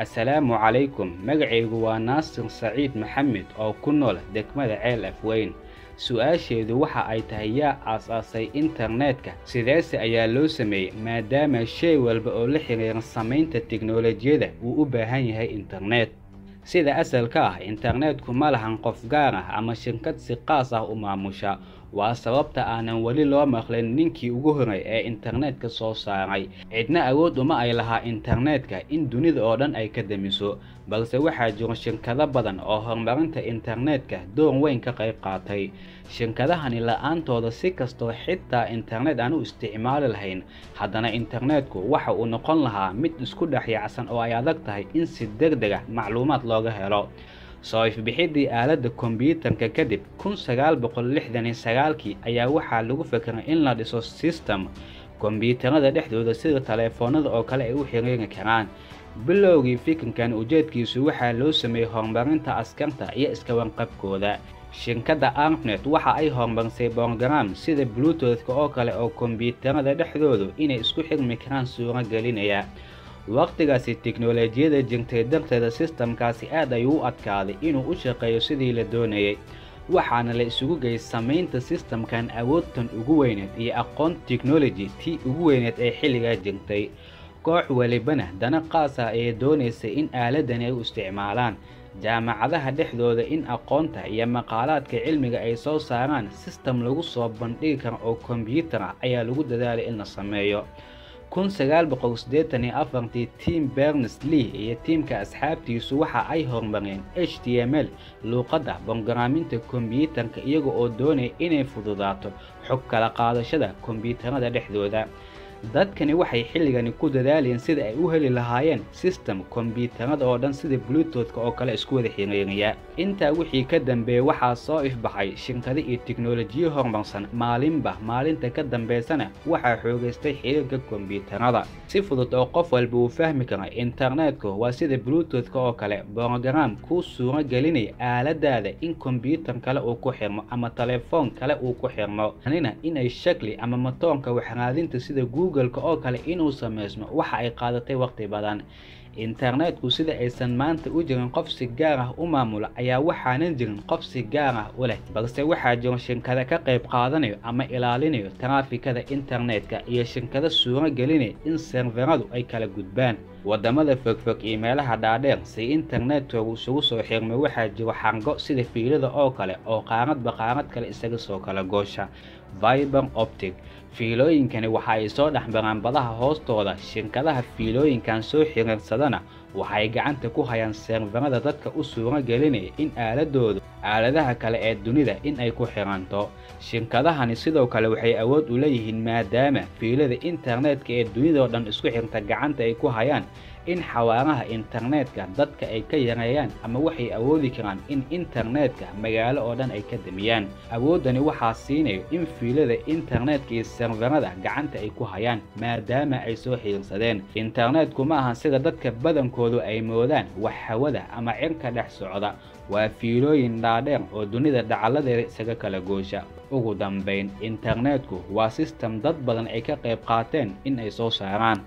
السلام عليكم. مقعيق وناصر سعيد محمد أو كنول دكمة عيل أفوين. سؤاشي دوحة أي تهياء أساسي إنترنتك سيداسي أيا لو سمي ما دام الشيء والبقوليحي غير الصمين التكنولوجيا ده وقبهاني هاي إنترنت سيدا أسلكاه إنترنتكو مالهان قفقاره أما شنكت سقاسه وماموشا وسببتا aanan wali loo maqleen ninkii ugu horay ee internetka soo saaray cidna awood uma ay laha internetka in dunida oo dhan ay ka damiso balse waxaa jira shirkado badan oo horumarinta internetka doon weyn ka qayb qaatay shirkadahani la'aantooda si kastoo xitaa internet aan u isticmaali lahayn haddana internetku waxa uu noqon lahaa mid isku dhaxyacsan oo ay adag tahay in si degdeg ah macluumaad looga helo صايف بحدي آلات الكمبيوتر ككذب كن سجال بقول لحدني سجالكي أي واحد لقو فكرة إن لا ديسوس سيستم كمبيوتر هذا لحده ده سير تلفون هذا أو كلا يروح يرجع كمان باللوجي فيك كان وجد كيس واحد لو سمي هرمبرن تأسكنته يأسكون قبكو ذا شركة أرنت واحد أي هرمبرن سيبرنجرام سير بلوتوث أو كلا أو كمبيوتر هذا لحده إن يسكح مكان صورة جالينيا waqtigaasi teknolojiyada jirtay darteeda systemkaasi aad ay u adkaaday inuu u shaqeeyo sidii la doonayay waxaana la isugu geeyay sameynta systemkan awoodtan ugu weyneed iyo aqoon technology tii ugu weyneed ee xilliga jirtay koox walibana dana qaasa ay doonaysa in aaladani ay u isticmaalaan jaamacadaha dhexdooda in aqoonta iyo maqaalaadka cilmiga ay soo saaraan system lagu soo bandhigi karo oo computer ayaa lagu dadaalay in la sameeyo كون سجال بقوس ديتني أفرنتي تيم بيرنس ليه هي تيم كأصحاب تيسوحة أي هرمبرين HTML لو قدع بنجرامين الكمبيوتر كيجو أودوني إني فضداته حك لقاعدة شدا كمبيوتر هذا لحدوده داد كان وحي حل جاني كود دالين سيد أيوهل لهاين سيستم كمبيوتر هذا أودن سيد بلوتوث كأكل إسكوذ حينيريا أنت وحي كدم بوحى صائف بحي شنكري التكنولوجيا هرمسن مالين به مالين تكدم بسنة وحى حوج استحيل ككمبيوتر هذا سيفضل توقف والبو فهمك إنترنتك وسيد بلوتوث كأكل برنامج كوسورة جاليني على دادا إن كمبيوتر كلا أوكحرم أما تلفون كلا أوكحرم هنا إن الشكل أما مطعم كوحرادين تسيد جو oo kale inuu sameysmo waxa ay qaadatay waqti badan internetku sida aysan maanta u jirin qof si gaar ah u maamula ayaa waxaanan jirin qof si gaar ah u leh balse waxaa jira shirkado ka qayb qaadanayo ama ilaalinayo taraafikada internetka iyo shirkado suura gelinaya in serveradu ay kala gudbaan wadamada fogfog iyo meelaha dhaadheer si internetku uu soo xirmo waxaa jira xango sida fiilada oo kale oo qaanad kale isaga soo kala goosha Fiber optic fiilooyinkani waxa ay soo dhaxbaraan badaha hoostooda shirkadaha fiilooyinkan soo xiriirsadana waxa ay gacanta ku hayaan serverada dadka u suura gelinaya in aaladooda aaladaha kale ee dunida in ay ku xiranto shirkadahani sidoo kale waxay awood u leeyihiin maadaama fiilada internetka ee dunida oo dhan isku xirta gacanta ay ku hayaan in xawaaraha internetka dadka ay ka yareeyaan ama waxay awoodi karaan in internetka magaalo oo dhan ay ka damiyaan awoodani waxa siinayo in fiilada internetka iyo serverada gacanta ay ku hayaan maadaama ay soo xiriirsadeen internetku ma aha sida dadka badankoodu ay moodaan wax hawada ama cirka dhex socda waa fiilooyin dhaadheer oo dunida dhacaladeeda isaga kala goosha ugu dambeyn internetku waa system dad badan ay ka qayb qaateen in ay soo saaraan